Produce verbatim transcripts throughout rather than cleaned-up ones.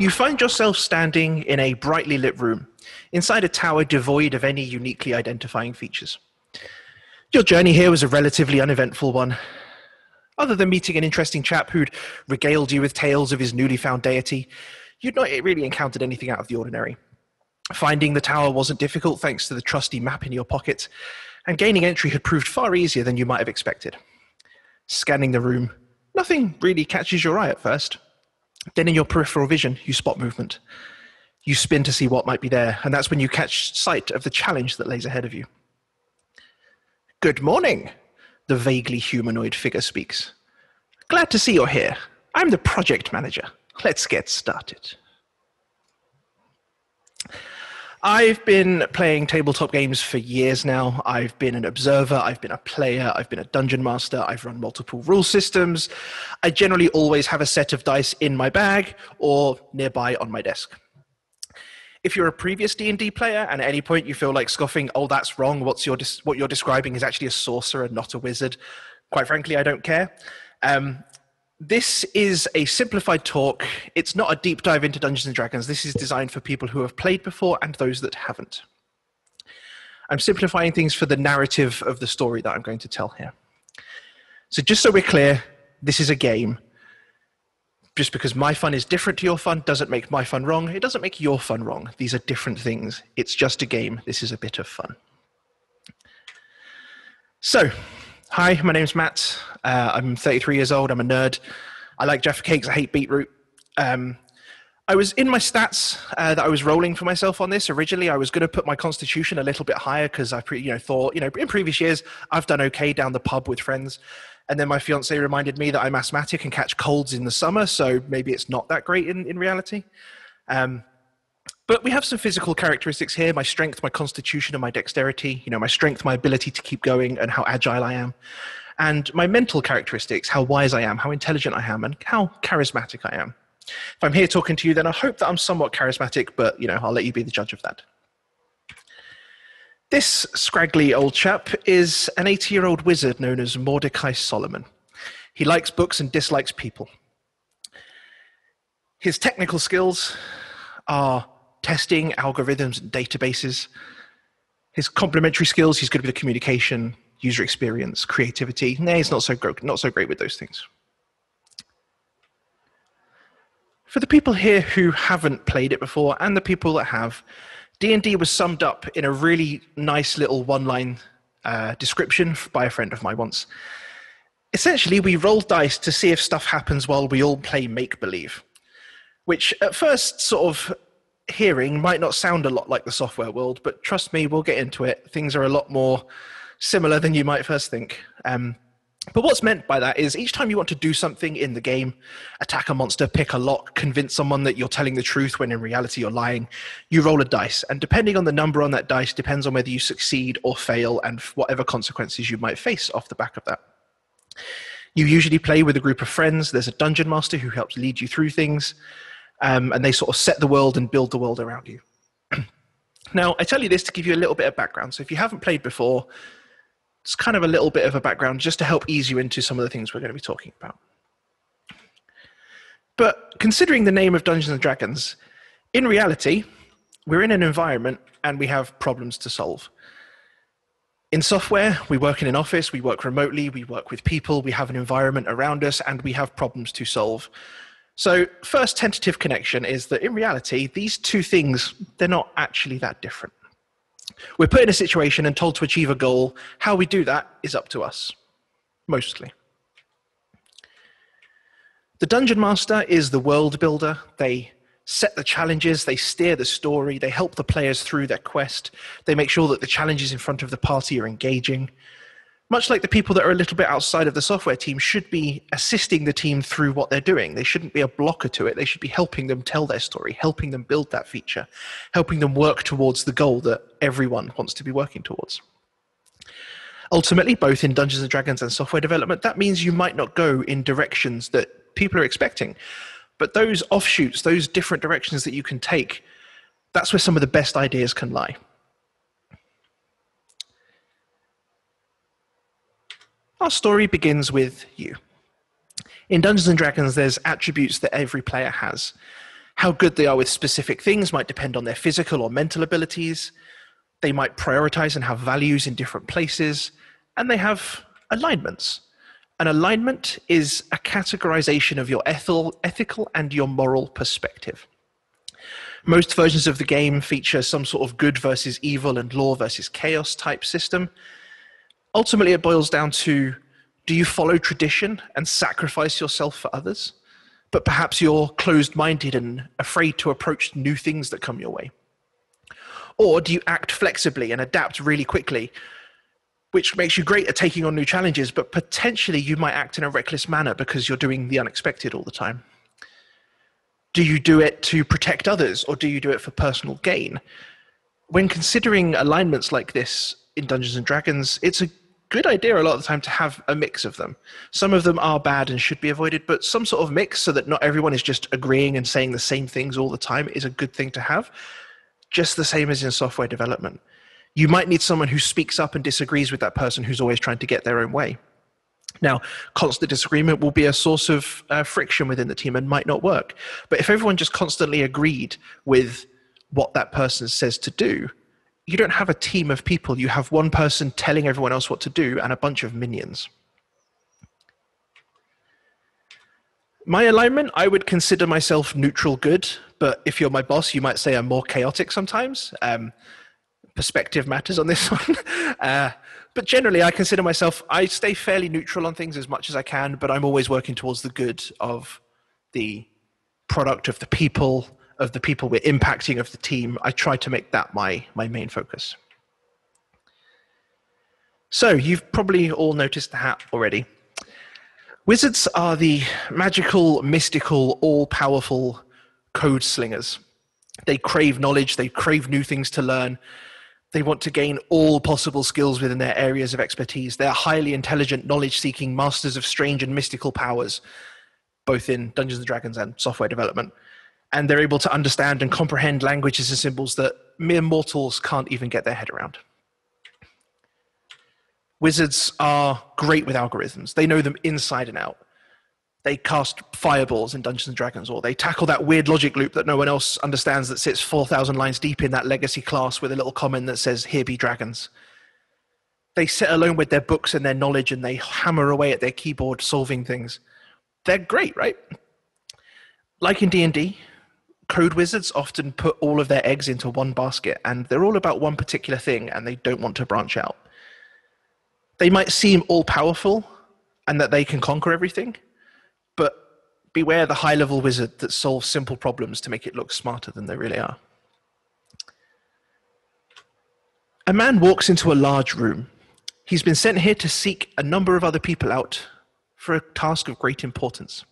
You find yourself standing in a brightly lit room, inside a tower devoid of any uniquely identifying features. Your journey here was a relatively uneventful one. Other than meeting an interesting chap who'd regaled you with tales of his newly found deity, you'd not really encountered anything out of the ordinary. Finding the tower wasn't difficult thanks to the trusty map in your pocket, and gaining entry had proved far easier than you might have expected. Scanning the room, nothing really catches your eye at first. Then in your peripheral vision, you spot movement. You spin to see what might be there, and that's when you catch sight of the challenge that lays ahead of you. "Good morning," the vaguely humanoid figure speaks. "Glad to see you're here. I'm the project manager. Let's get started. I've been playing tabletop games for years now. I've been an observer, I've been a player, I've been a dungeon master, I've run multiple rule systems. I generally always have a set of dice in my bag or nearby on my desk. If you're a previous D and D player and at any point you feel like scoffing, "Oh, that's wrong, what's your what you're describing is actually a sorcerer, not a wizard," quite frankly, I don't care. Um, This is a simplified talk. It's not a deep dive into Dungeons and Dragons. This is designed for people who have played before and those that haven't. I'm simplifying things for the narrative of the story that I'm going to tell here. So just so we're clear, this is a game. Just because my fun is different to your fun doesn't make my fun wrong. It doesn't make your fun wrong. These are different things. It's just a game. This is a bit of fun. So, hi, my name's Matt. Uh, I'm thirty-three years old. I'm a nerd. I like Jaffa Cakes. I hate beetroot. Um, I was in my stats uh, that I was rolling for myself on this. Originally, I was going to put my constitution a little bit higher because I pre you know, thought, you know, in previous years, I've done okay down the pub with friends. And then my fiance reminded me that I'm asthmatic and catch colds in the summer. So maybe it's not that great in, in reality. Um, But we have some physical characteristics here, my strength, my constitution, and my dexterity, you know, my strength, my ability to keep going and how agile I am, and my mental characteristics, how wise I am, how intelligent I am, and how charismatic I am. If I'm here talking to you, then I hope that I'm somewhat charismatic, but, you know, I'll let you be the judge of that. This scraggly old chap is an eighty-year-old wizard known as Mordecai Solomon. He likes books and dislikes people. His technical skills are testing, algorithms, and databases. His complementary skills, he's good with communication, user experience, creativity. Nah, he's not so, not so great with those things. For the people here who haven't played it before and the people that have, D and D was summed up in a really nice little one-line uh, description by a friend of mine once. Essentially, we roll dice to see if stuff happens while we all play make-believe, which at first sort of hearing might not sound a lot like the software world, but trust me, we'll get into it. Things are a lot more similar than you might first think. Um, but what's meant by that is each time you want to do something in the game, attack a monster, pick a lock, convince someone that you're telling the truth when in reality you're lying, you roll a dice. And depending on the number on that dice depends on whether you succeed or fail and whatever consequences you might face off the back of that. You usually play with a group of friends. There's a dungeon master who helps lead you through things. Um, and they sort of set the world and build the world around you. Now, I tell you this to give you a little bit of background. So if you haven't played before, it's kind of a little bit of a background just to help ease you into some of the things we're going to be talking about. But considering the name of Dungeons and Dragons, in reality, we're in an environment and we have problems to solve. In software, we work in an office, we work remotely, we work with people, we have an environment around us, and we have problems to solve. So first tentative connection is that in reality, these two things, they're not actually that different. We're put in a situation and told to achieve a goal. How we do that is up to us, mostly. The Dungeon Master is the world builder. They set the challenges, they steer the story, they help the players through their quest. They make sure that the challenges in front of the party are engaging. Much like the people that are a little bit outside of the software team should be assisting the team through what they're doing. They shouldn't be a blocker to it. They should be helping them tell their story, helping them build that feature, helping them work towards the goal that everyone wants to be working towards. Ultimately, both in Dungeons and Dragons and software development, that means you might not go in directions that people are expecting. But those offshoots, those different directions that you can take, that's where some of the best ideas can lie. Our story begins with you. In Dungeons and Dragons, there's attributes that every player has. How good they are with specific things might depend on their physical or mental abilities. They might prioritize and have values in different places, and they have alignments. An alignment is a categorization of your ethical, ethical and your moral perspective. Most versions of the game feature some sort of good versus evil and law versus chaos type system. Ultimately, it boils down to, do you follow tradition and sacrifice yourself for others? But perhaps you're closed-minded and afraid to approach new things that come your way. Or do you act flexibly and adapt really quickly, which makes you great at taking on new challenges, but potentially you might act in a reckless manner because you're doing the unexpected all the time? Do you do it to protect others, or do you do it for personal gain? When considering alignments like this in Dungeons and Dragons, it's a good idea a lot of the time to have a mix of them. Some of them are bad and should be avoided, but some sort of mix so that not everyone is just agreeing and saying the same things all the time is a good thing to have. Just the same as in software development. You might need someone who speaks up and disagrees with that person who's always trying to get their own way. Now, constant disagreement will be a source of uh, friction within the team and might not work. But if everyone just constantly agreed with what that person says to do, you don't have a team of people. You have one person telling everyone else what to do and a bunch of minions. My alignment, I would consider myself neutral good, but if you're my boss, you might say I'm more chaotic sometimes. Um, perspective matters on this one. uh, but generally, I consider myself, I stay fairly neutral on things as much as I can, but I'm always working towards the good of the product, of the people, of the people we're impacting, of the team. I try to make that my, my main focus. So you've probably all noticed the hat already. Wizards are the magical, mystical, all-powerful code slingers. They crave knowledge, they crave new things to learn. They want to gain all possible skills within their areas of expertise. They're highly intelligent, knowledge-seeking masters of strange and mystical powers, both in Dungeons and Dragons and software development. And they're able to understand and comprehend languages and symbols that mere mortals can't even get their head around. Wizards are great with algorithms. They know them inside and out. They cast fireballs in Dungeons and Dragons, or they tackle that weird logic loop that no one else understands that sits four thousand lines deep in that legacy class with a little comment that says, "Here be dragons." They sit alone with their books and their knowledge, and they hammer away at their keyboard solving things. They're great, right? Like in D and D, code wizards often put all of their eggs into one basket, and they're all about one particular thing, and they don't want to branch out. They might seem all-powerful and that they can conquer everything, but beware the high-level wizard that solves simple problems to make it look smarter than they really are. A man walks into a large room. He's been sent here to seek a number of other people out for a task of great importance.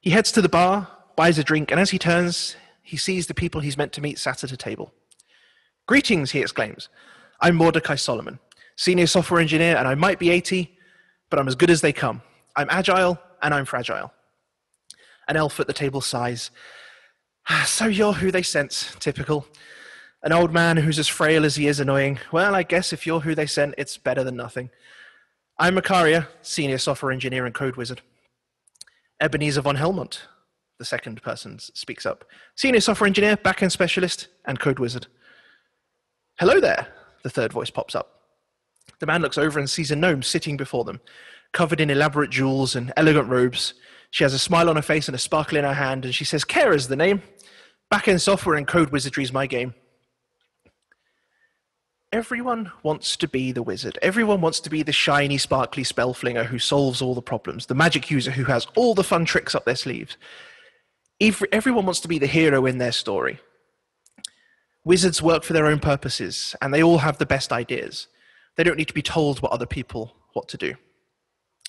He heads to the bar, buys a drink, and as he turns, he sees the people he's meant to meet sat at a table. "Greetings," he exclaims. "I'm Mordecai Solomon, senior software engineer, and I might be eighty, but I'm as good as they come. I'm agile, and I'm fragile." An elf at the table sighs. "So you're who they sent, typical. An old man who's as frail as he is annoying. Well, I guess if you're who they sent, it's better than nothing. I'm Macaria, senior software engineer and code wizard." Ebenezer von Helmont, the second person, speaks up. "Senior software engineer, backend specialist, and code wizard." "Hello there," the third voice pops up. The man looks over and sees a gnome sitting before them, covered in elaborate jewels and elegant robes. She has a smile on her face and a sparkle in her hand, and she says, "Kara's the name. Backend software and code wizardry is my game." Everyone wants to be the wizard. Everyone wants to be the shiny, sparkly spellflinger who solves all the problems, the magic user who has all the fun tricks up their sleeves. Everyone wants to be the hero in their story. Wizards work for their own purposes, and they all have the best ideas. They don't need to be told what other people what to do.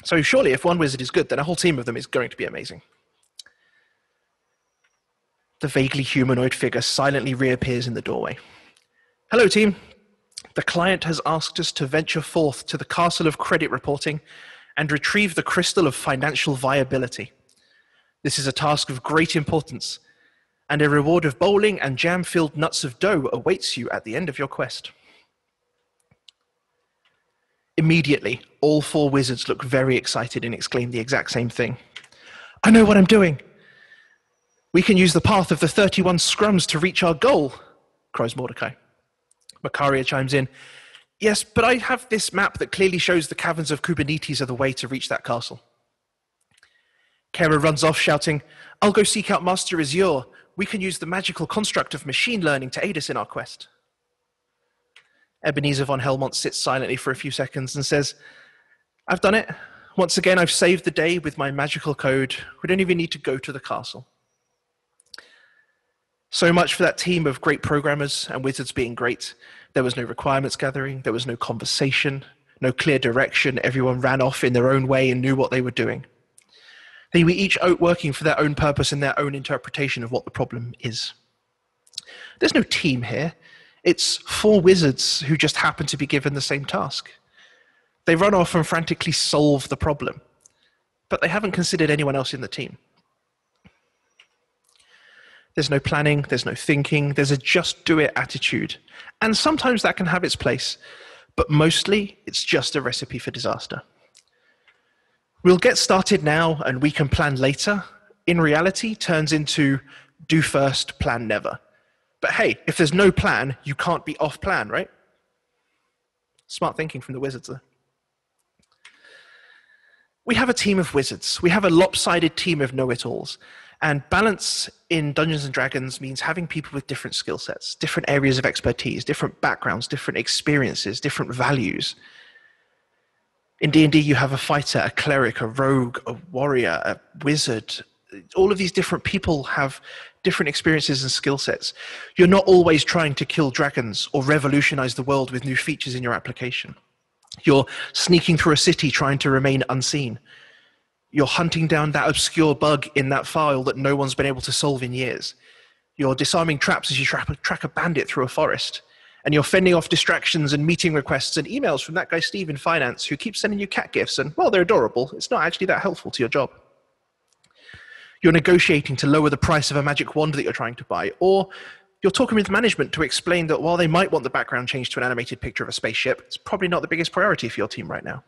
So surely if one wizard is good, then a whole team of them is going to be amazing. The vaguely humanoid figure silently reappears in the doorway. "Hello, team. The client has asked us to venture forth to the castle of credit reporting and retrieve the crystal of financial viability. This is a task of great importance, and a reward of bowling and jam-filled nuts of dough awaits you at the end of your quest." Immediately, all four wizards look very excited and exclaim the exact same thing. "I know what I'm doing." We can use the path of the thirty-one scrums to reach our goal, cries Mordecai. Macaria chimes in. Yes, but I have this map that clearly shows the caverns of Kubernetes are the way to reach that castle. Kara runs off shouting, I'll go seek out Master Azure. We can use the magical construct of machine learning to aid us in our quest. Ebenezer von Helmont sits silently for a few seconds and says, I've done it. Once again, I've saved the day with my magical code. We don't even need to go to the castle. So much for that team of great programmers and wizards being great. There was no requirements gathering. There was no conversation, no clear direction. Everyone ran off in their own way and knew what they were doing. They were each out working for their own purpose and their own interpretation of what the problem is. There's no team here. It's four wizards who just happen to be given the same task. They run off and frantically solve the problem, but they haven't considered anyone else in the team. There's no planning, there's no thinking, there's a just do it attitude. And sometimes that can have its place, but mostly it's just a recipe for disaster. We'll get started now and we can plan later, in reality turns into do first, plan never. But hey, if there's no plan, you can't be off plan, right? Smart thinking from the wizards there. We have a team of wizards. We have a lopsided team of know-it-alls. And balance in Dungeons and Dragons means having people with different skill sets, different areas of expertise, different backgrounds, different experiences, different values. In D and D, you have a fighter, a cleric, a rogue, a warrior, a wizard. All of these different people have different experiences and skill sets. You're not always trying to kill dragons or revolutionize the world with new features in your application. You're sneaking through a city trying to remain unseen. You're hunting down that obscure bug in that file that no one's been able to solve in years. You're disarming traps as you tra track a bandit through a forest. And you're fending off distractions and meeting requests and emails from that guy Steve in finance who keeps sending you cat gifts and, well, they're adorable. It's not actually that helpful to your job. You're negotiating to lower the price of a magic wand that you're trying to buy, or you're talking with management to explain that while they might want the background changed to an animated picture of a spaceship, it's probably not the biggest priority for your team right now.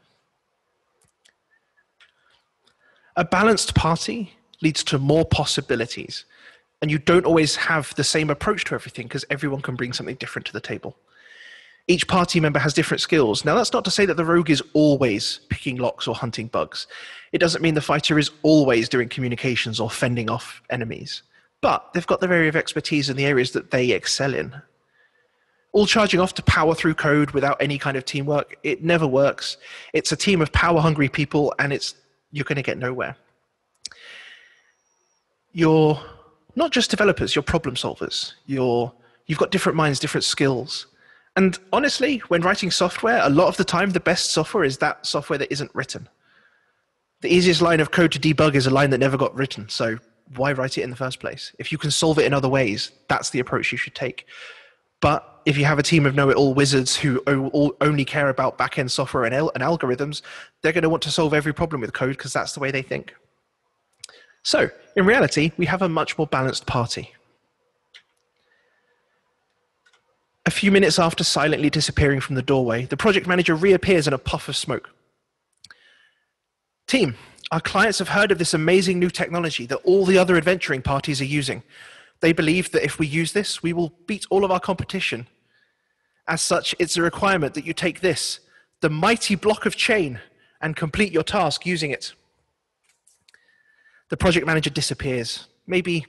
A balanced party leads to more possibilities, and you don't always have the same approach to everything because everyone can bring something different to the table. Each party member has different skills. Now, that's not to say that the rogue is always picking locks or hunting bugs. It doesn't mean the fighter is always doing communications or fending off enemies. But they've got their area of expertise in the areas that they excel in. All charging off to power through code without any kind of teamwork, it never works. It's a team of power-hungry people, and it's you're going to get nowhere. You're not just developers, you're problem solvers. You're, you've got different minds, different skills. And honestly, when writing software, a lot of the time, the best software is that software that isn't written. The easiest line of code to debug is a line that never got written, so why write it in the first place? If you can solve it in other ways, that's the approach you should take. But if you have a team of know-it-all wizards who only care about back-end software and, al and algorithms, they're going to want to solve every problem with code because that's the way they think. So, in reality, we have a much more balanced party. A few minutes after silently disappearing from the doorway, the project manager reappears in a puff of smoke. Team. Our clients have heard of this amazing new technology that all the other adventuring parties are using. They believe that if we use this, we will beat all of our competition. As such, it's a requirement that you take this, the mighty block of chain, and complete your task using it. The project manager disappears, maybe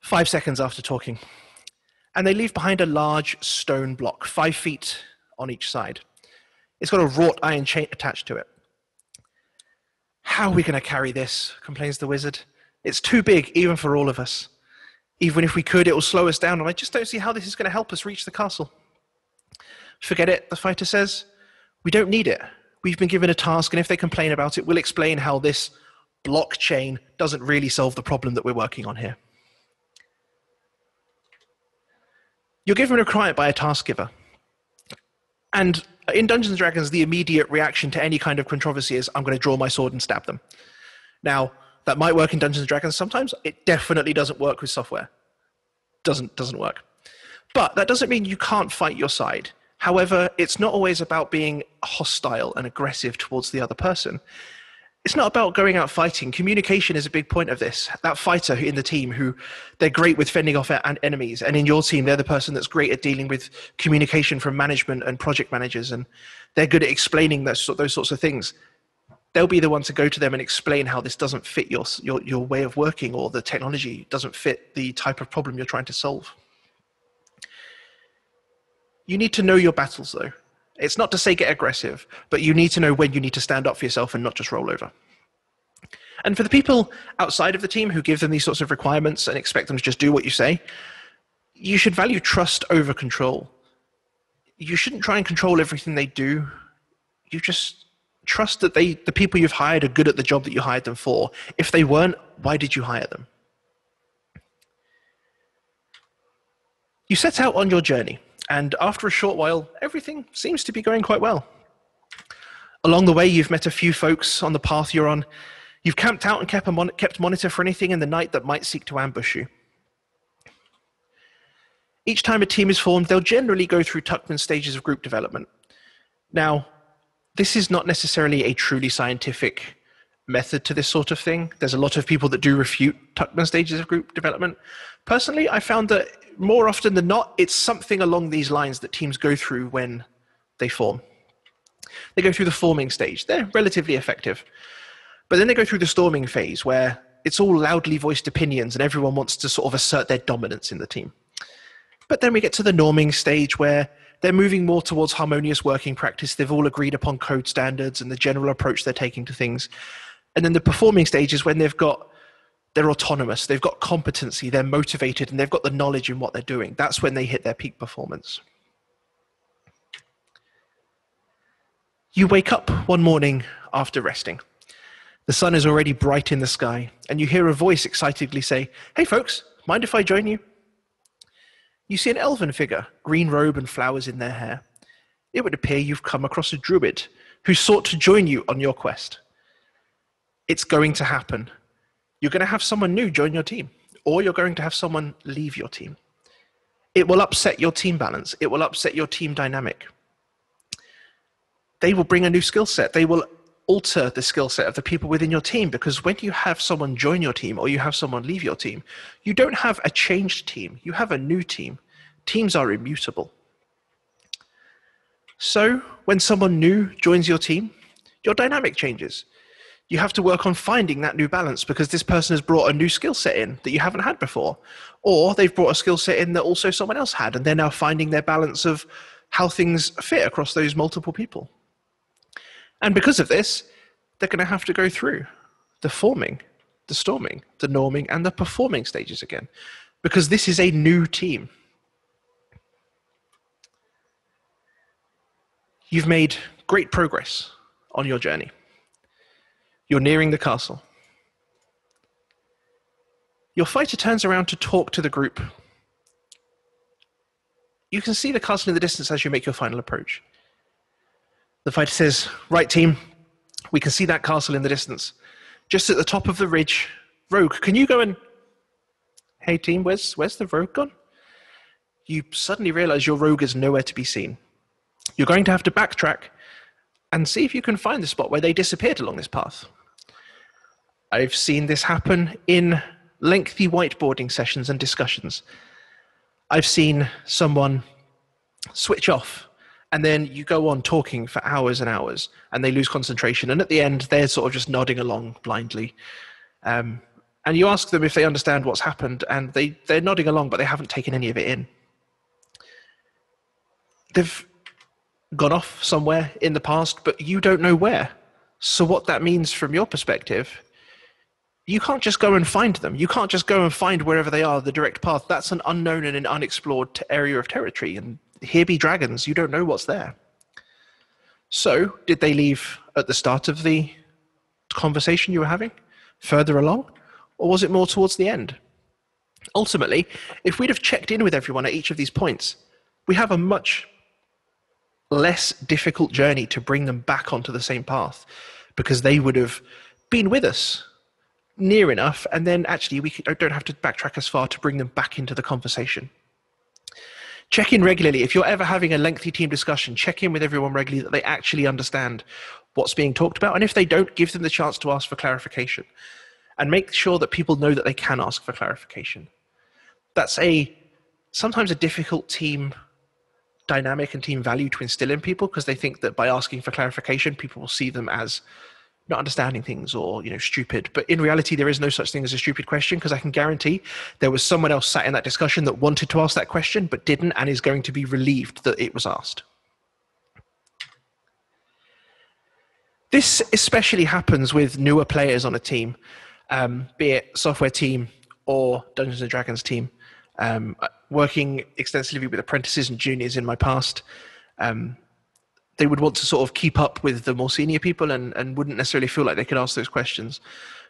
five seconds after talking, and they leave behind a large stone block, five feet on each side. It's got a wrought iron chain attached to it. How are we going to carry this, complains the wizard. It's too big, even for all of us. Even if we could, it will slow us down, and I just don't see how this is going to help us reach the castle. Forget it, the fighter says. We don't need it. We've been given a task, and if they complain about it, we'll explain how this blockchain doesn't really solve the problem that we're working on here. You're given a requirement by a task giver. And in Dungeons and Dragons, the immediate reaction to any kind of controversy is, I'm going to draw my sword and stab them. Now, that might work in Dungeons and Dragons sometimes. It definitely doesn't work with software. Doesn't, doesn't work. But that doesn't mean you can't fight your side. However, it's not always about being hostile and aggressive towards the other person. it's not about going out fighting. Communication is a big point of this. That fighter in the team who they're great with fending off and enemies. And in your team, they're the person that's great at dealing with communication from management and project managers. And they're good at explaining those, those sorts of things. They'll be the one to go to them and explain how this doesn't fit your, your, your way of working, or the technology doesn't fit the type of problem you're trying to solve. You need to know your battles though. It's not to say get aggressive, but you need to know when you need to stand up for yourself and not just roll over. And for the people outside of the team who give them these sorts of requirements and expect them to just do what you say, you should value trust over control. You shouldn't try and control everything they do. You just trust that they, the people you've hired are good at the job that you hired them for. If they weren't, why did you hire them? You set out on your journey. And after a short while, everything seems to be going quite well. Along the way, you've met a few folks on the path you're on. You've camped out and kept, a mon kept monitor for anything in the night that might seek to ambush you. Each time a team is formed, they'll generally go through Tuckman stages of group development. Now, this is not necessarily a truly scientific method to this sort of thing. There's a lot of people that do refute Tuckman stages of group development. Personally, I found that more often than not, it's something along these lines that teams go through when they form. They go through the forming stage. They're relatively effective. But then they go through the storming phase where it's all loudly voiced opinions and everyone wants to sort of assert their dominance in the team. But then we get to the norming stage where they're moving more towards harmonious working practice. They've all agreed upon code standards and the general approach they're taking to things. And then the performing stage is when they've got they're autonomous, they've got competency, they're motivated, and they've got the knowledge in what they're doing. That's when they hit their peak performance. You wake up one morning after resting. The sun is already bright in the sky, and you hear a voice excitedly say, "Hey folks, mind if I join you?" You see an elven figure, green robe and flowers in their hair. It would appear you've come across a druid who sought to join you on your quest. It's going to happen. You're going to have someone new join your team, or you're going to have someone leave your team. It will upset your team balance. It will upset your team dynamic. They will bring a new skill set. They will alter the skill set of the people within your team, because when you have someone join your team or you have someone leave your team, you don't have a changed team. You have a new team. Teams are immutable. So when someone new joins your team, your dynamic changes. You have to work on finding that new balance because this person has brought a new skill set in that you haven't had before, or they've brought a skill set in that also someone else had, and they're now finding their balance of how things fit across those multiple people. And because of this, they're going to have to go through the forming, the storming, the norming, and the performing stages again, because this is a new team. You've made great progress on your journey. You're nearing the castle. Your fighter turns around to talk to the group. You can see the castle in the distance as you make your final approach. The fighter says, "Right team, we can see that castle in the distance. Just at the top of the ridge. Rogue, can you go and..." "Hey team, where's, where's the rogue gone?" You suddenly realize your rogue is nowhere to be seen. You're going to have to backtrack and see if you can find the spot where they disappeared along this path. I've seen this happen in lengthy whiteboarding sessions and discussions. I've seen someone switch off and then you go on talking for hours and hours and they lose concentration. And at the end, they're sort of just nodding along blindly. Um, and you ask them if they understand what's happened and they, they're nodding along, but they haven't taken any of it in. They've gone off somewhere in the past, but you don't know where. So what that means from your perspective, you can't just go and find them. You can't just go and find wherever they are, the direct path. That's an unknown and an unexplored area of territory. And here be dragons. You don't know what's there. So did they leave at the start of the conversation you were having, further along? Or was it more towards the end? Ultimately, if we'd have checked in with everyone at each of these points, we have a much less difficult journey to bring them back onto the same path, because they would have been with us near enough. And then actually we don't have to backtrack as far to bring them back into the conversation. Check in regularly. If you're ever having a lengthy team discussion, check in with everyone regularly that they actually understand what's being talked about. And if they don't, give them the chance to ask for clarification. And make sure that people know that they can ask for clarification. That's a sometimes a difficult team dynamic and team value to instill in people, because they think that by asking for clarification, people will see them as not understanding things or, you know, stupid. But in reality, there is no such thing as a stupid question, because I can guarantee there was someone else sat in that discussion that wanted to ask that question but didn't, and is going to be relieved that it was asked. This especially happens with newer players on a team, um, be it software team or Dungeons and Dragons team. Um, working extensively with apprentices and juniors in my past, um, they would want to sort of keep up with the more senior people and, and wouldn't necessarily feel like they could ask those questions.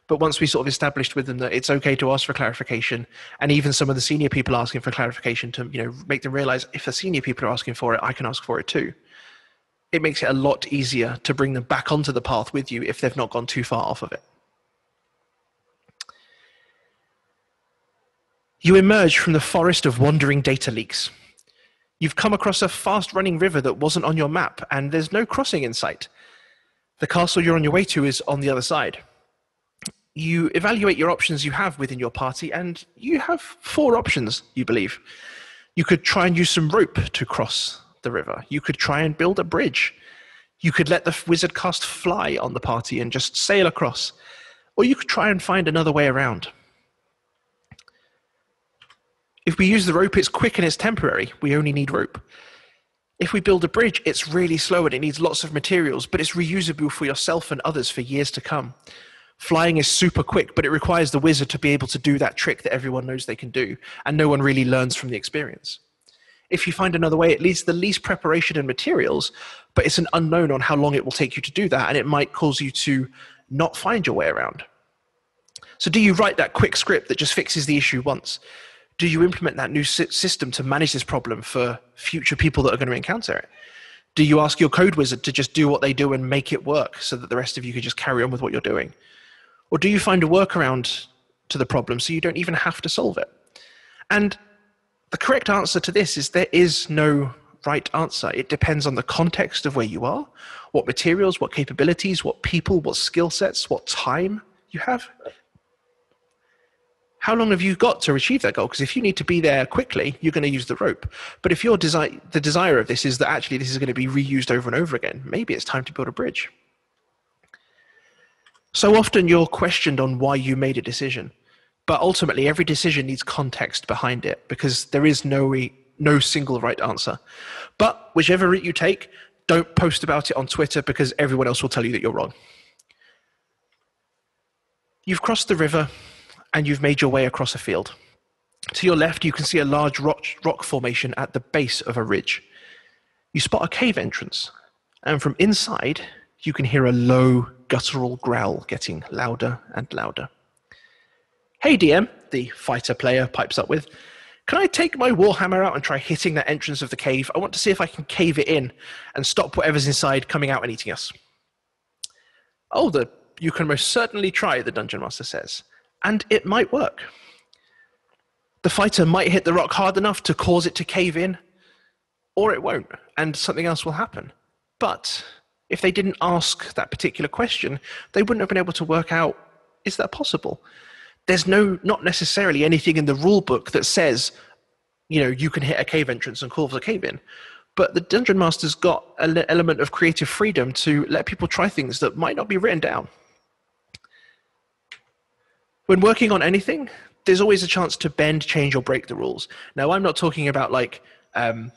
But once we sort of established with them that it's okay to ask for clarification, and even some of the senior people asking for clarification, to, you know, make them realize if the senior people are asking for it, I can ask for it too. It makes it a lot easier to bring them back onto the path with you if they've not gone too far off of it. You emerge from the forest of wandering data leaks. You've come across a fast-running river that wasn't on your map, and there's no crossing in sight. The castle you're on your way to is on the other side. You evaluate your options you have within your party, and you have four options, you believe. You could try and use some rope to cross the river. You could try and build a bridge. You could let the wizard cast fly on the party and just sail across. Or you could try and find another way around. If we use the rope, it's quick and it's temporary. We only need rope. If we build a bridge, it's really slow and it needs lots of materials, but it's reusable for yourself and others for years to come. Flying is super quick, but it requires the wizard to be able to do that trick that everyone knows they can do, and no one really learns from the experience. If you find another way, it needs the least preparation and materials, but it's an unknown on how long it will take you to do that, and it might cause you to not find your way around. So do you write that quick script that just fixes the issue once? Do you implement that new system to manage this problem for future people that are going to encounter it? Do you ask your code wizard to just do what they do and make it work so that the rest of you can just carry on with what you're doing? Or do you find a workaround to the problem so you don't even have to solve it? And the correct answer to this is there is no right answer. It depends on the context of where you are, what materials, what capabilities, what people, what skill sets, what time you have. How long have you got to achieve that goal? Because if you need to be there quickly, you're going to use the rope. But if your desi- the desire of this is that actually this is going to be reused over and over again, maybe it's time to build a bridge. So often you're questioned on why you made a decision, but ultimately every decision needs context behind it, because there is no, no single right answer. But whichever route you take, don't post about it on Twitter, because everyone else will tell you that you're wrong. You've crossed the river, and you've made your way across a field. To your left, you can see a large rock, rock formation at the base of a ridge. You spot a cave entrance, and from inside, you can hear a low, guttural growl getting louder and louder. "Hey, D M," the fighter player pipes up with, "can I take my warhammer out and try hitting that entrance of the cave? I want to see if I can cave it in and stop whatever's inside coming out and eating us." "Oh, the, you can most certainly try," the dungeon master says. And it might work. The fighter might hit the rock hard enough to cause it to cave in, or it won't, and something else will happen. But if they didn't ask that particular question, they wouldn't have been able to work out, is that possible? There's no, not necessarily anything in the rule book that says, you know, you can hit a cave entrance and cause a cave in. But the dungeon master's got an element of creative freedom to let people try things that might not be written down. When working on anything, there's always a chance to bend, change, or break the rules. Now, I'm not talking about like um,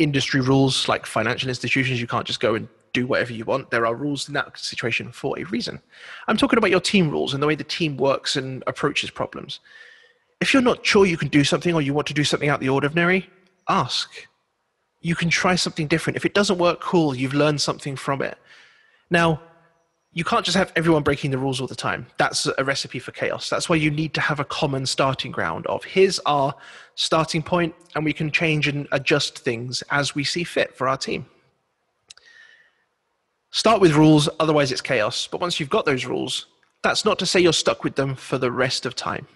industry rules, like financial institutions. You can't just go and do whatever you want. There are rules in that situation for a reason. I'm talking about your team rules and the way the team works and approaches problems. If you're not sure you can do something, or you want to do something out of the ordinary, ask. You can try something different. If it doesn't work, cool, you've learned something from it. Now, you can't just have everyone breaking the rules all the time. That's a recipe for chaos. That's why you need to have a common starting ground of, here's our starting point, and we can change and adjust things as we see fit for our team. Start with rules, otherwise it's chaos. But once you've got those rules, that's not to say you're stuck with them for the rest of time.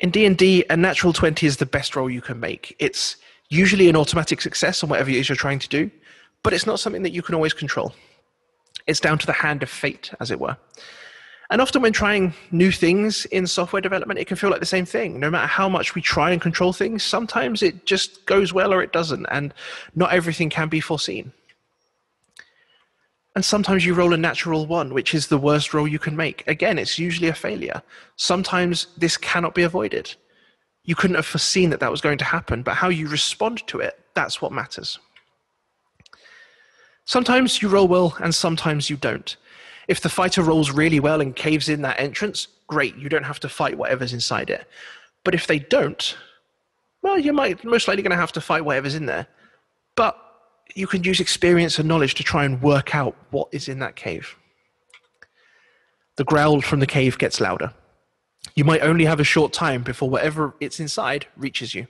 in D and D, a natural twenty is the best roll you can make. It's usually an automatic success on whatever it is you're trying to do, but it's not something that you can always control. It's down to the hand of fate, as it were. And often when trying new things in software development, it can feel like the same thing. No matter how much we try and control things, sometimes it just goes well or it doesn't, and not everything can be foreseen. And sometimes you roll a natural one, which is the worst roll you can make. Again, it's usually a failure. Sometimes this cannot be avoided. You couldn't have foreseen that that was going to happen, but how you respond to it, that's what matters. Sometimes you roll well and sometimes you don't. If the fighter rolls really well and caves in that entrance, great, you don't have to fight whatever's inside it. But if they don't, well, you might most likely gonna have to fight whatever's in there. But you can use experience and knowledge to try and work out what is in that cave. The growl from the cave gets louder. You might only have a short time before whatever it's inside reaches you.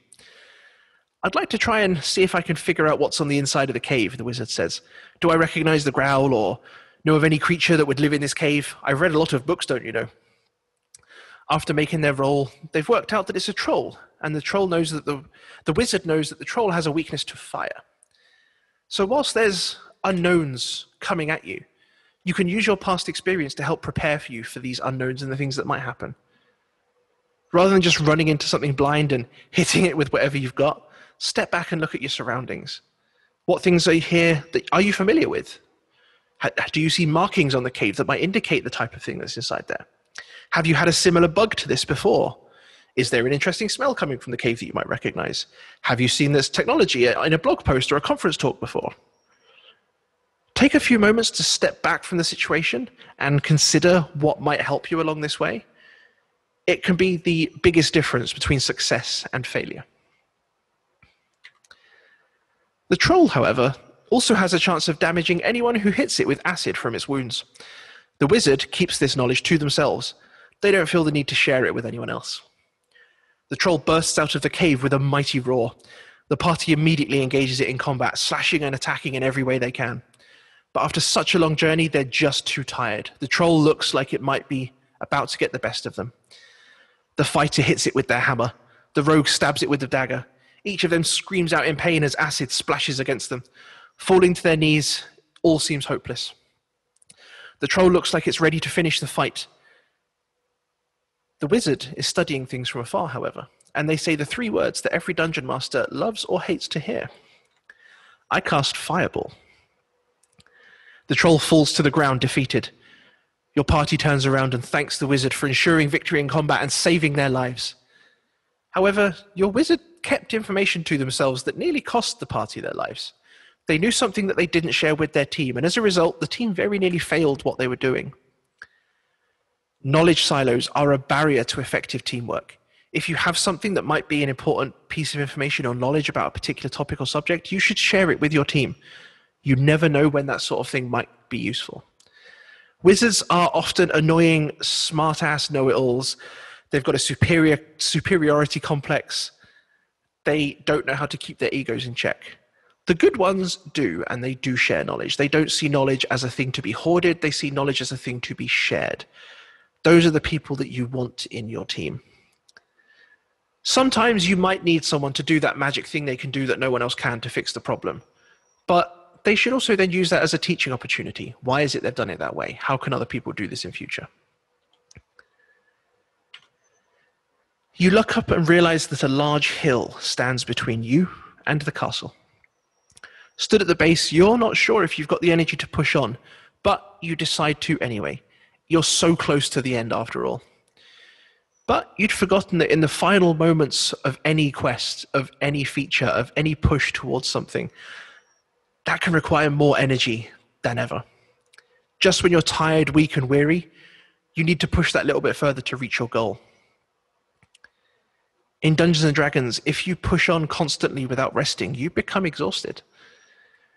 I'd like to try and see if I can figure out what's on the inside of the cave, the wizard says. Do I recognize the growl or know of any creature that would live in this cave? I've read a lot of books, don't you know? After making their roll, they've worked out that it's a troll, and the troll knows that the, the wizard knows that the troll has a weakness to fire. So whilst there's unknowns coming at you, you can use your past experience to help prepare for you for these unknowns and the things that might happen. Rather than just running into something blind and hitting it with whatever you've got, step back and look at your surroundings. What things are you here that are you familiar with? Do you see markings on the cave that might indicate the type of thing that's inside there? Have you had a similar bug to this before? Is there an interesting smell coming from the cave that you might recognize? Have you seen this technology in a blog post or a conference talk before? Take a few moments to step back from the situation and consider what might help you along this way. It can be the biggest difference between success and failure. The troll, however, also has a chance of damaging anyone who hits it with acid from its wounds. The wizard keeps this knowledge to themselves. They don't feel the need to share it with anyone else. The troll bursts out of the cave with a mighty roar. The party immediately engages it in combat, slashing and attacking in every way they can. But after such a long journey, they're just too tired. The troll looks like it might be about to get the best of them. The fighter hits it with their hammer. The rogue stabs it with the dagger. Each of them screams out in pain as acid splashes against them. Falling to their knees, all seems hopeless. The troll looks like it's ready to finish the fight. The wizard is studying things from afar, however, and they say the three words that every dungeon master loves or hates to hear. I cast fireball. The troll falls to the ground, defeated. Your party turns around and thanks the wizard for ensuring victory in combat and saving their lives. However, your wizard kept information to themselves that nearly cost the party their lives. They knew something that they didn't share with their team, and as a result, the team very nearly failed what they were doing. Knowledge silos are a barrier to effective teamwork. If you have something that might be an important piece of information or knowledge about a particular topic or subject, you should share it with your team. You never know when that sort of thing might be useful. Wizards are often annoying, smart-ass know-it-alls. They've got a superior superiority complex. They don't know how to keep their egos in check. The good ones do, and they do share knowledge. They don't see knowledge as a thing to be hoarded. They see knowledge as a thing to be shared. Those are the people that you want in your team. Sometimes you might need someone to do that magic thing they can do that no one else can to fix the problem. But they should also then use that as a teaching opportunity. Why is it they've done it that way? How can other people do this in future? You look up and realize that a large hill stands between you and the castle. Stood at the base, you're not sure if you've got the energy to push on, but you decide to anyway. You're so close to the end after all. But you'd forgotten that in the final moments of any quest, of any feature, of any push towards something, that can require more energy than ever. Just when you're tired, weak, and weary, you need to push that little bit further to reach your goal. In Dungeons and Dragons, if you push on constantly without resting, you become exhausted,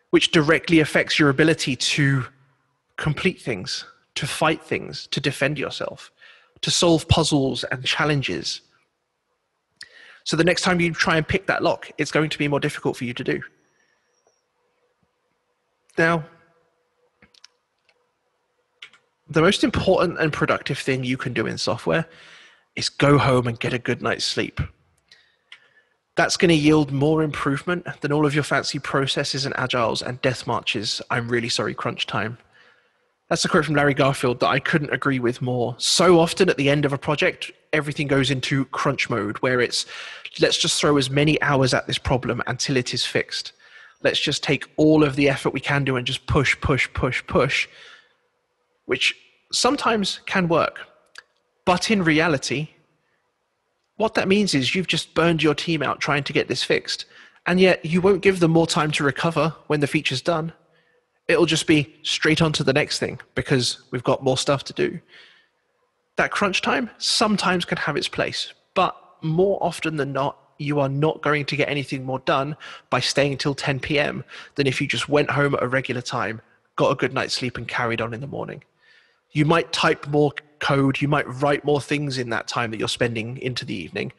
which directly affects your ability to complete things, to fight things, to defend yourself, to solve puzzles and challenges. So the next time you try and pick that lock, it's going to be more difficult for you to do. Now, the most important and productive thing you can do in software is go home and get a good night's sleep. That's going to yield more improvement than all of your fancy processes and agiles and death marches. I'm really sorry, crunch time. That's a quote from Larry Garfield that I couldn't agree with more. So often at the end of a project, everything goes into crunch mode, where it's, let's just throw as many hours at this problem until it is fixed. Let's just take all of the effort we can do and just push, push, push, push, which sometimes can work. But in reality, what that means is you've just burned your team out trying to get this fixed. And yet you won't give them more time to recover when the feature's done. It'll just be straight on to the next thing because we've got more stuff to do. That crunch time sometimes can have its place, but more often than not, you are not going to get anything more done by staying till ten p m than if you just went home at a regular time, got a good night's sleep and carried on in the morning. You might type more code, you might write more things in that time that you're spending into the evening,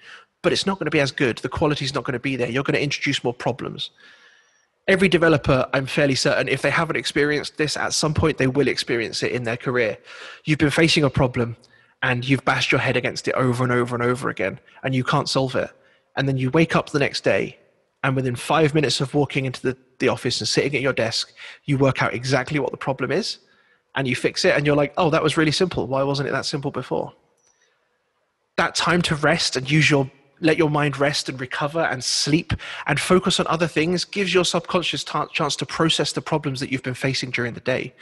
but it's not going to be as good. The quality's not going to be there. You're going to introduce more problems. Every developer, I'm fairly certain, if they haven't experienced this at some point, they will experience it in their career. You've been facing a problem and you've bashed your head against it over and over and over again, and you can't solve it. And then you wake up the next day, and within five minutes of walking into the, the office and sitting at your desk, you work out exactly what the problem is and you fix it. And you're like, oh, that was really simple. Why wasn't it that simple before? That time to rest and use your let your mind rest and recover and sleep and focus on other things gives your subconscious t- chance to process the problems that you've been facing during the day.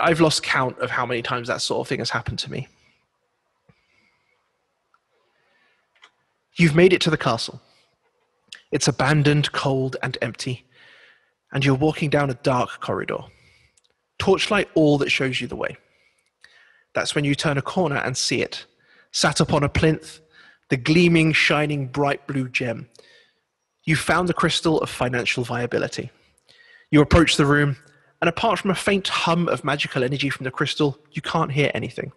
I've lost count of how many times that sort of thing has happened to me. You've made it to the castle. It's abandoned, cold, and empty, and you're walking down a dark corridor. Torchlight all that shows you the way. That's when you turn a corner and see it, sat upon a plinth, the gleaming, shining, bright blue gem. You found the crystal of financial viability. You approach the room, and apart from a faint hum of magical energy from the crystal, you can't hear anything.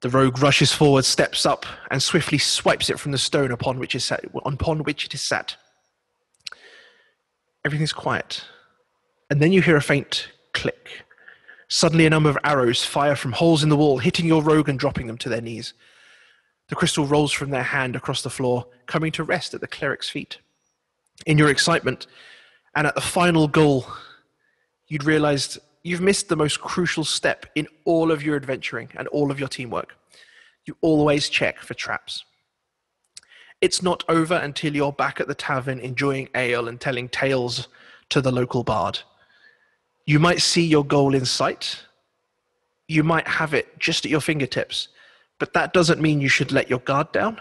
The rogue rushes forward, steps up, and swiftly swipes it from the stone upon which is sat. Upon which it is sat. Everything's quiet, and then you hear a faint click. Suddenly, a number of arrows fire from holes in the wall, hitting your rogue and dropping them to their knees. The crystal rolls from their hand across the floor, coming to rest at the cleric's feet. In your excitement, and at the final goal, you'd realized you've missed the most crucial step in all of your adventuring and all of your teamwork. You always check for traps. It's not over until you're back at the tavern enjoying ale and telling tales to the local bard. You might see your goal in sight. You might have it just at your fingertips. But that doesn't mean you should let your guard down,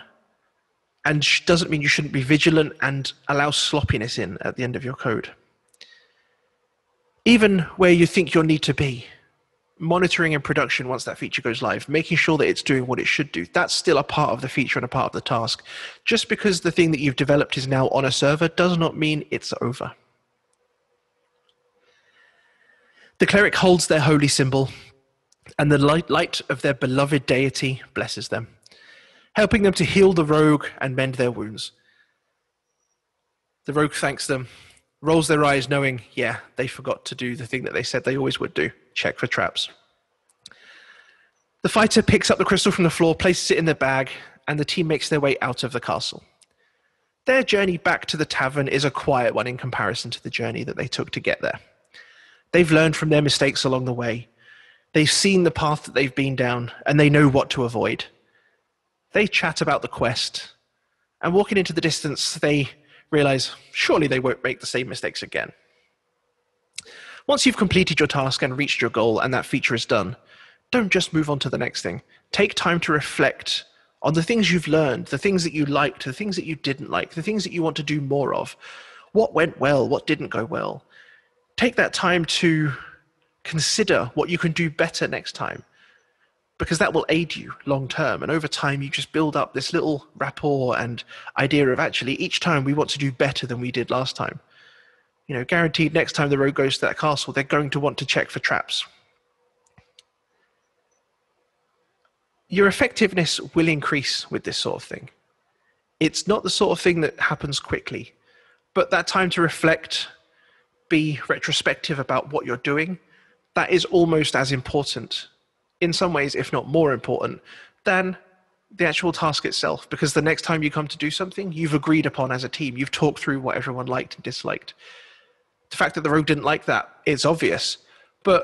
and doesn't mean you shouldn't be vigilant and allow sloppiness in at the end of your code. Even where you think you'll need to be, monitoring and production once that feature goes live, making sure that it's doing what it should do, that's still a part of the feature and a part of the task. Just because the thing that you've developed is now on a server does not mean it's over. The cleric holds their holy symbol, and the light, light of their beloved deity blesses them, helping them to heal the rogue and mend their wounds. The rogue thanks them, rolls their eyes knowing, yeah, they forgot to do the thing that they said they always would do, check for traps. The fighter picks up the crystal from the floor, places it in their bag, and the team makes their way out of the castle. Their journey back to the tavern is a quiet one in comparison to the journey that they took to get there. They've learned from their mistakes along the way. They've seen the path that they've been down, and they know what to avoid. They chat about the quest, and walking into the distance, they realize surely they won't make the same mistakes again. Once you've completed your task and reached your goal, and that feature is done, don't just move on to the next thing. Take time to reflect on the things you've learned, the things that you liked, the things that you didn't like, the things that you want to do more of. What went well? What didn't go well? Take that time to consider what you can do better next time, because that will aid you long term. And over time, you just build up this little rapport and idea of actually each time we want to do better than we did last time. You know, guaranteed next time the rogue goes to that castle, they're going to want to check for traps. Your effectiveness will increase with this sort of thing. It's not the sort of thing that happens quickly, but that time to reflect, be retrospective about what you're doing, that is almost as important, in some ways, if not more important, than the actual task itself, because the next time you come to do something, you've agreed upon as a team, you've talked through what everyone liked and disliked. The fact that the rogue didn't like that is obvious, but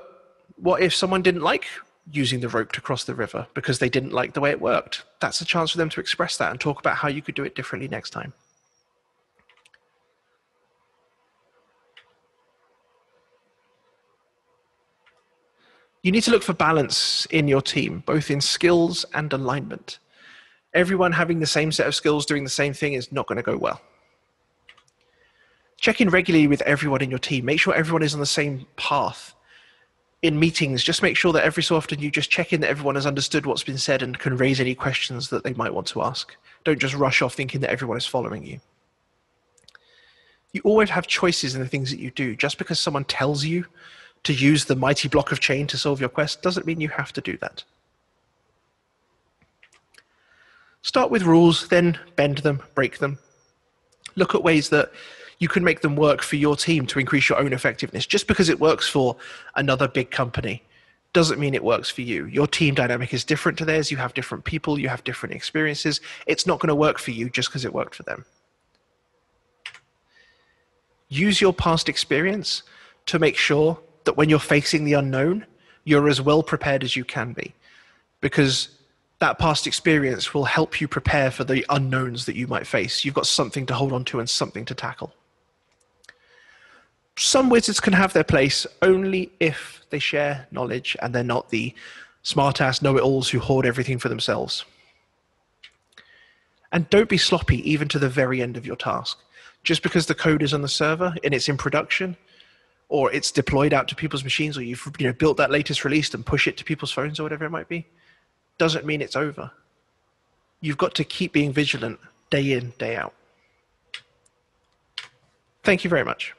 what if someone didn't like using the rope to cross the river because they didn't like the way it worked? That's a chance for them to express that and talk about how you could do it differently next time. You need to look for balance in your team, both in skills and alignment. Everyone having the same set of skills doing the same thing is not going to go well. Check in regularly with everyone in your team. Make sure everyone is on the same path. In meetings, just make sure that every so often you just check in that everyone has understood what's been said and can raise any questions that they might want to ask. Don't just rush off thinking that everyone is following you. You always have choices in the things that you do. Just because someone tells you to use the mighty block of chain to solve your quest doesn't mean you have to do that. Start with rules, then bend them, break them. Look at ways that you can make them work for your team to increase your own effectiveness. Just because it works for another big company doesn't mean it works for you. Your team dynamic is different to theirs. You have different people, you have different experiences. It's not going to work for you just because it worked for them. Use your past experience to make sure that when you're facing the unknown, you're as well prepared as you can be, because that past experience will help you prepare for the unknowns that you might face. You've got something to hold on to and something to tackle. Some wizards can have their place only if they share knowledge and they're not the smart-ass know-it-alls who hoard everything for themselves. And don't be sloppy even to the very end of your task. Just because the code is on the server and it's in production, or it's deployed out to people's machines, or you've you know, built that latest release and push it to people's phones or whatever it might be, doesn't mean it's over. You've got to keep being vigilant day in, day out. Thank you very much.